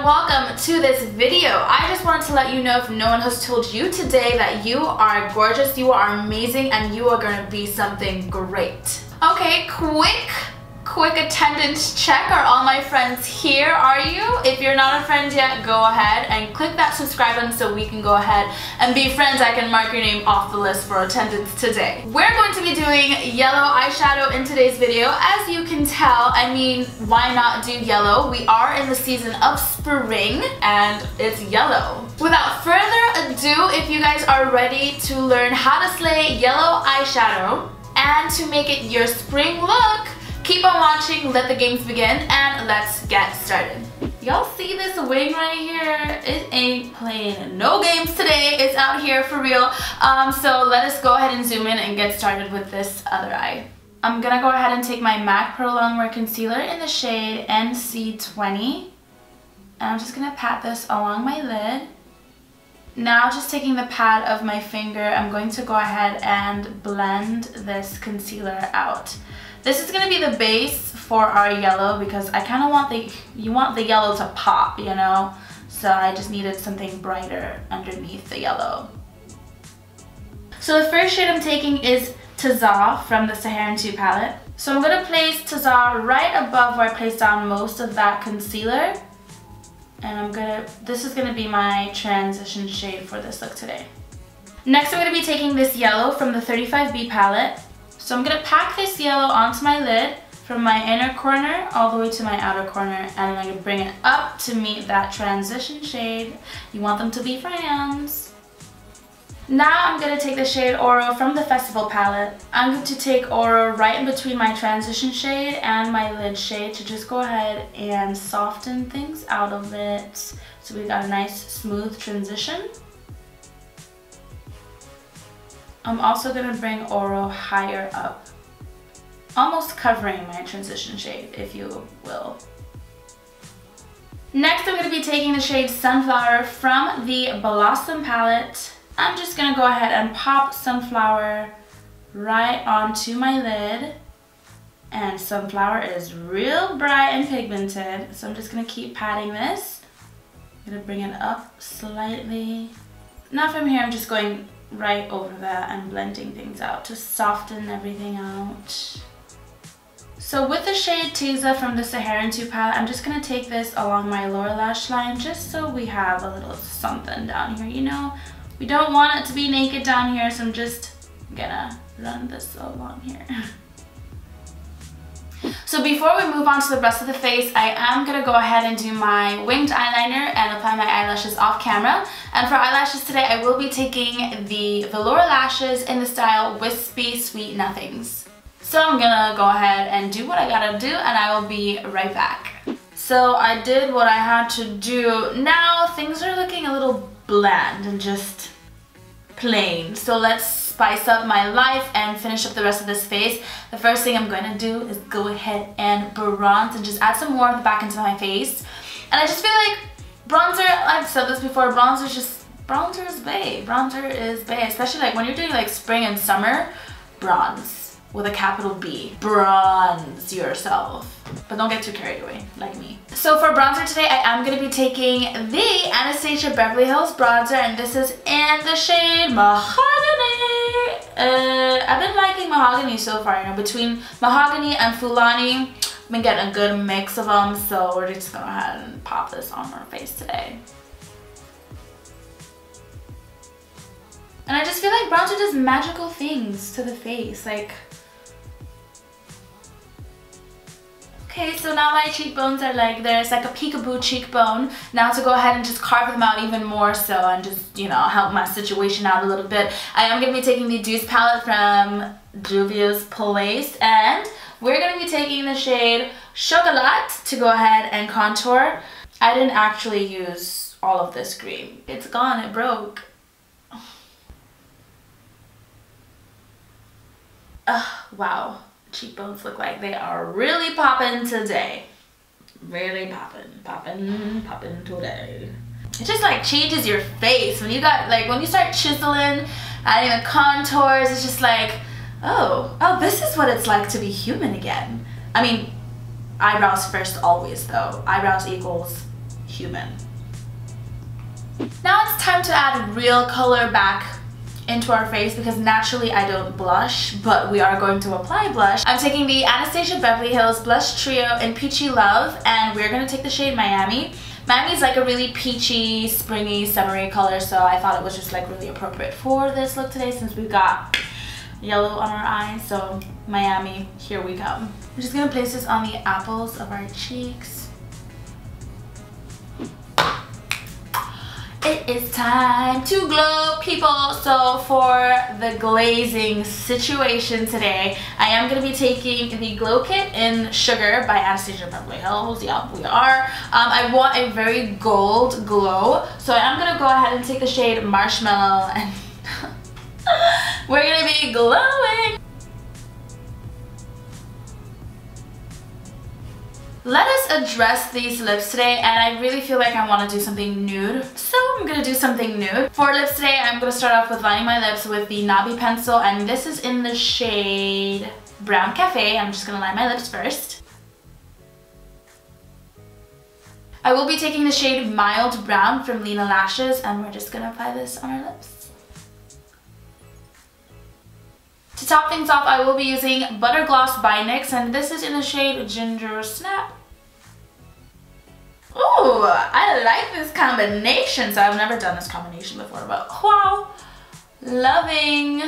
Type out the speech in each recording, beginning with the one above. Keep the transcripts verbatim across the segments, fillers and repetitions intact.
and welcome to this video. I just wanted to let you know, if no one has told you today, that you are gorgeous, you are amazing, and you are gonna be something great. Okay, quick, quick attendance check. Are all my friends here? Are you? If you're not a friend yet, go ahead and click that subscribe button so we can go ahead and be friends. I can mark your name off the list for attendance today. We're going to be doing yellow eyeshadow in today's video. As you can tell, I mean, why not do yellow? We are in the season of spring and it's yellow. Without further ado, if you guys are ready to learn how to slay yellow eyeshadow and to make it your spring look, keep on watching, let the games begin, and let's get started. Y'all see this wing right here? It ain't playing no games today. It's out here for real. Um, so let us go ahead and zoom in and get started with this other eye. I'm gonna go ahead and take my MAC Pro Longwear Concealer in the shade N C twenty. And I'm just gonna pat this along my lid. Now, just taking the pad of my finger, I'm going to go ahead and blend this concealer out. This is going to be the base for our yellow because I kind of want the, you want the yellow to pop, you know? So I just needed something brighter underneath the yellow. So the first shade I'm taking is Taza from the Saharan two palette. So I'm going to place Taza right above where I placed down most of that concealer. And I'm going to, this is going to be my transition shade for this look today. Next, I'm going to be taking this yellow from the thirty-five B palette. So I'm going to pack this yellow onto my lid from my inner corner all the way to my outer corner, and I'm going to bring it up to meet that transition shade. You want them to be friends. Now I'm going to take the shade Oro from the Festival Palette. I'm going to take Oro right in between my transition shade and my lid shade to just go ahead and soften things out of it so we got a nice smooth transition. I'm also going to bring Oro higher up, almost covering my transition shade, if you will. Next, I'm going to be taking the shade Sunflower from the Blossom Palette. I'm just going to go ahead and pop Sunflower right onto my lid. And Sunflower is real bright and pigmented, so I'm just going to keep patting this. I'm going to bring it up slightly. Now from here, I'm just going right over that and blending things out to soften everything out. So with the shade Taza from the Saharan two palette, I'm just going to take this along my lower lash line just so we have a little something down here, you know? We don't want it to be naked down here, so I'm just gonna run this along here. So before we move on to the rest of the face, I am going to go ahead and do my winged eyeliner and apply my eyelashes off camera. And for eyelashes today, I will be taking the Velour Lashes in the style Wispy Sweet Nothings. So I'm going to go ahead and do what I gotta do, and I will be right back. So I did what I had to do. Now things are looking a little bland and just plain. So let's spice up my life and finish up the rest of this face. The first thing I'm going to do is go ahead and bronze and just add some warmth back into my face. And I just feel like bronzer, I've said this before, bronzer is just, bronzer is bae. Bronzer is bae, especially like when you're doing like spring and summer, bronze with a capital B. Bronze yourself. But don't get too carried away, like me. So for bronzer today, I am going to be taking the Anastasia Beverly Hills bronzer, and this is in the shade Mahogany. Uh, I've been liking Mahogany so far, you know, between Mahogany and Fulani, I've been getting a good mix of them, so we're just going to go ahead and pop this on her face today. And I just feel like bronzer does magical things to the face, like... Okay, so now my cheekbones are like, there's like a peekaboo cheekbone. Now to go ahead and just carve them out even more so and just, you know, help my situation out a little bit. I am going to be taking the Deuce palette from Juvia's Place, and we're going to be taking the shade Chocolat to go ahead and contour. I didn't actually use all of this cream. It's gone, it broke. Ugh, wow. Cheekbones look like they are really popping today. Really popping, popping, popping today. It just like changes your face when you got like when you start chiseling, adding the contours. It's just like, oh, oh, this is what it's like to be human again. I mean, eyebrows first always though. Eyebrows equals human. Now it's time to add real color back into our face because naturally I don't blush, but we are going to apply blush. I'm taking the Anastasia Beverly Hills Blush Trio in Peachy Love, and we're going to take the shade Miami. Miami is like a really peachy, springy, summery color, so I thought it was just like really appropriate for this look today since we've got yellow on our eyes, so Miami, here we go. I'm just going to place this on the apples of our cheeks. It is time to glow, people. So for the glazing situation today, I am going to be taking the Glow Kit in Sugar by Anastasia Beverly Hills. Yeah, we are. Um, I want a very gold glow, so I'm going to go ahead and take the shade Marshmallow, and we're going to be glowing. Let us address these lips today, and I really feel like I want to do something nude, so I'm going to do something nude. For lips today, I'm going to start off with lining my lips with the Knobby Pencil, and this is in the shade Brown Cafe. I'm just going to line my lips first. I will be taking the shade Mild Brown from Lena Lashes, and we're just going to apply this on our lips. To top things off, I will be using Butter Gloss by NYX, and this is in the shade Ginger Snap. Ooh, I like this combination. So I've never done this combination before, but wow, loving.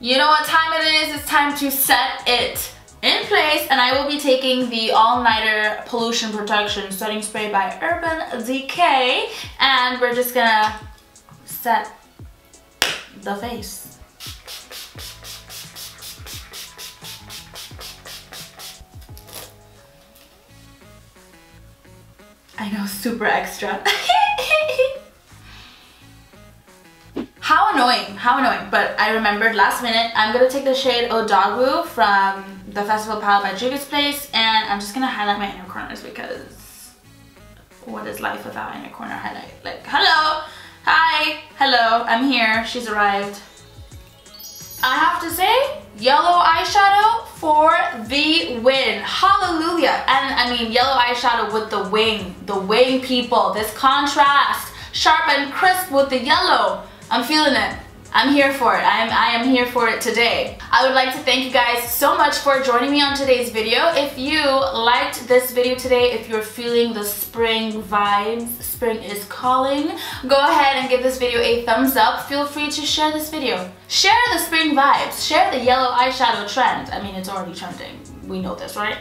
You know what time it is? It's time to set it in place, and I will be taking the All Nighter Pollution Protection Setting Spray by Urban Decay, and we're just gonna set the face. I know, super extra. How annoying, how annoying. But I remembered last minute, I'm gonna take the shade Odagwu from the Festival Palette by Juvia's Place, and I'm just gonna highlight my inner corners because what is life without inner corner highlight? Like, hello, hi, hello, I'm here, she's arrived. I have to say, yellow eyeshadow for the win. Hallelujah. And I mean, yellow eyeshadow with the wing, the wing, people. This contrast, sharp and crisp with the yellow. I'm feeling it. I'm here for it. I am, I am here for it today. I would like to thank you guys so much for joining me on today's video. If you liked this video today, if you're feeling the spring vibes, spring is calling, go ahead and give this video a thumbs up. Feel free to share this video. Share the spring vibes. Share the yellow eyeshadow trend. I mean, it's already trending. We know this, right?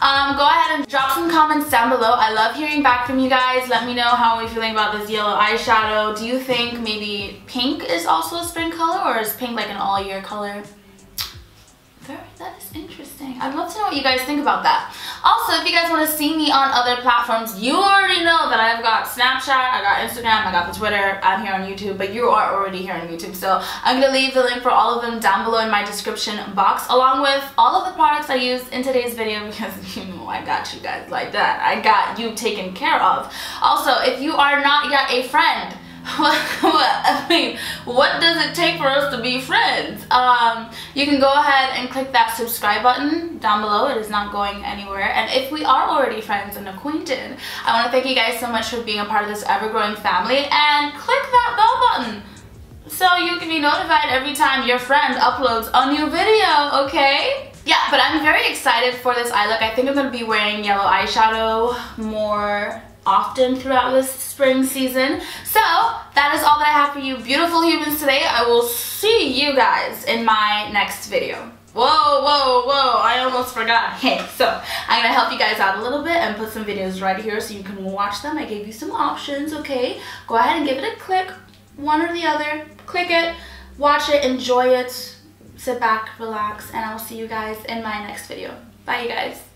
Um, go ahead and drop some comments down below. I love hearing back from you guys. Let me know how we're feeling about this yellow eyeshadow. Do you think maybe pink is also a spring color, or is pink like an all-year color? Very, that is interesting. I'd love to know what you guys think about that. Also, if you guys want to see me on other platforms, you already know that I've got Snapchat, I got Instagram, I got the Twitter, I'm here on YouTube, but you are already here on YouTube. So I'm going to leave the link for all of them down below in my description box, along with all of the products I used in today's video, because you know I got you guys like that. I got you taken care of. Also, if you are not yet a friend, What, what, I mean, what does it take for us to be friends? Um, you can go ahead and click that subscribe button down below. It is not going anywhere. And if we are already friends and acquainted, I want to thank you guys so much for being a part of this ever-growing family. And click that bell button so you can be notified every time your friend uploads a new video, okay? Yeah, but I'm very excited for this eye look. I think I'm going to be wearing yellow eyeshadow more often throughout this spring season. So that is all that I have for you beautiful humans today. I will see you guys in my next video. Whoa, whoa, whoa, I almost forgot. Hey, so I'm gonna help you guys out a little bit and put some videos right here so you can watch them. I gave you some options, okay? Go ahead and give it a click, one or the other. Click it, watch it, enjoy it, sit back, relax, and I'll see you guys in my next video. Bye, you guys.